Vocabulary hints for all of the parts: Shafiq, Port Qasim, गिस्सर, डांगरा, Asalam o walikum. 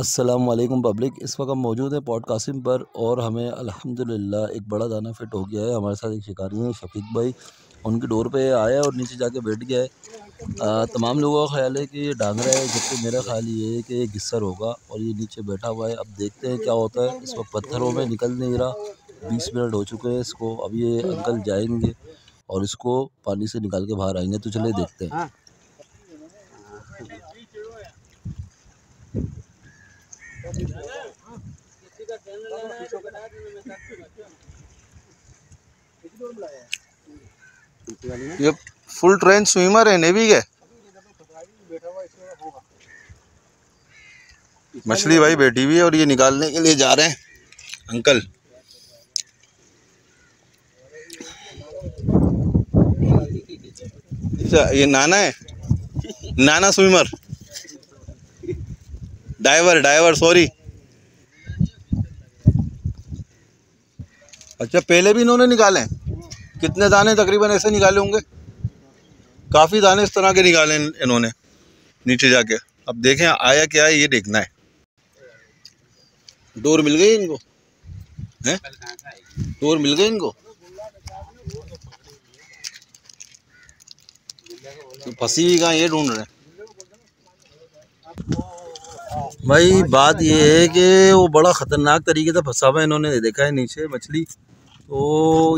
अस्सलाम वालेकुम पब्लिक। इस वक्त हम मौजूद है पोर्ट कासिम पर और हमें अल्हम्दुलिल्लाह एक बड़ा दाना फिट हो गया है। हमारे साथ एक शिकारी हैं शफीक भाई, उनके डोर पे आया और नीचे जाके बैठ गया है। तमाम लोगों का ख्याल है कि ये डांगरा है, जबकि मेरा ख्याल ये है कि ये गिस्सर होगा और ये नीचे बैठा हुआ है। अब देखते हैं क्या होता है। इस वक्त पत्थरों में निकल नहीं रहा, 20 मिनट हो चुके हैं इसको। अब ये अंकल जाएंगे और इसको पानी से निकाल के बाहर आएंगे, तो चले देखते हैं। ये फुल ट्रेन स्विमर है, नेवी के मछली भाई बैठी हुई है और ये निकालने के लिए जा रहे हैं अंकल। अच्छा ये नाना है, नाना स्विमर, डाइवर सॉरी। अच्छा पहले भी इन्होंने निकाले हैं, कितने दाने तकरीबन ऐसे निकाले होंगे? काफ़ी दाने इस तरह के निकाले इन्होंने नीचे जाके। अब देखें आया क्या है, ये देखना है। डोर मिल गई इनको, हैं? डोर मिल गई इनको, फंसी कहाँ ये ढूंढ रहे हैं। भाई बात ये है कि वो बड़ा ख़तरनाक तरीके से फंसा हुआ है इन्होंने, देखा है नीचे मछली, तो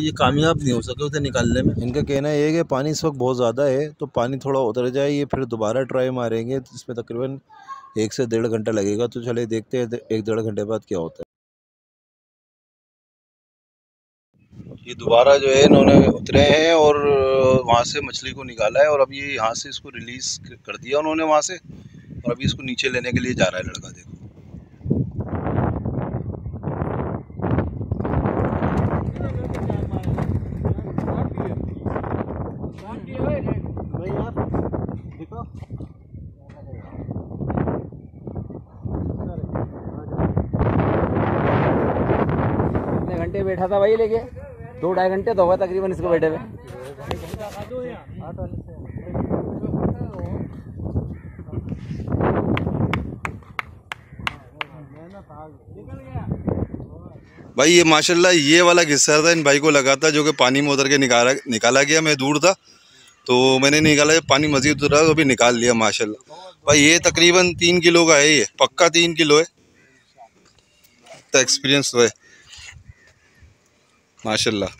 ये कामयाब नहीं हो सके उसे निकालने में। इनका कहना ये है कि पानी इस वक्त बहुत ज़्यादा है, तो पानी थोड़ा उतर जाए ये फिर दोबारा ट्राई मारेंगे, तो इसमें तकरीबन 1 से 1.5 घंटा लगेगा। तो चले देखते हैं 1-1.5 घंटे बाद क्या होता है। ये दोबारा जो है इन्होंने उतरे हैं और वहाँ से मछली को निकाला है और अब ये यहाँ से इसको रिलीज़ कर दिया उन्होंने वहाँ से, और अभी इसको नीचे लेने के लिए जा रहा है लड़का। देखो कितने घंटे बैठा था भाई लेके? 2-2.5 घंटे तो हुआ तकरीबन इसको बैठे हुए। भाई ये माशाल्लाह ये वाला गिस्सर था, इन भाई को लगा था, जो कि पानी में उतर के निकाला गया। मैं दूर था तो मैंने निकाला, पानी मजीद उतरा तो भी निकाल लिया माशाल्लाह। भाई ये तकरीबन 3 किलो का है, ये पक्का 3 किलो है। तो एक्सपीरियंस तो है माशाल्लाह।